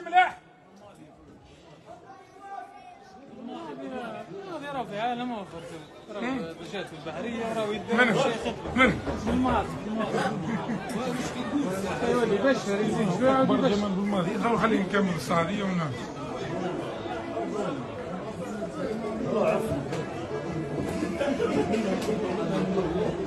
ماشي ملاح. الماضي راه في عالم اخر، راه الدجاج البحريه راه يدير شي خدمه الماضي باش يزيد شويه برجمان بالماضي. خلينا نخليه نكمل السعوديه ونعم.